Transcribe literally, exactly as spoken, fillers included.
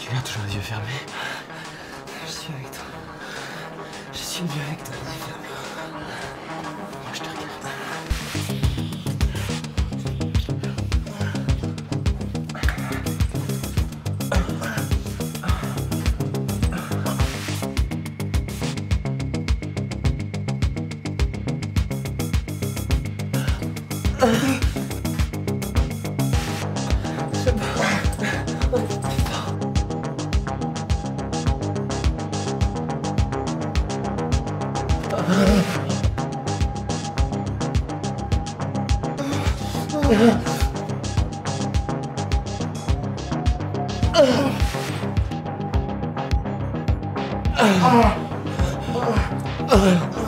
Tu gardes toujours les yeux fermés. Je suis avec toi. Je suis mieux avec toi, les yeux fermés. Moi, je te regarde. Oh.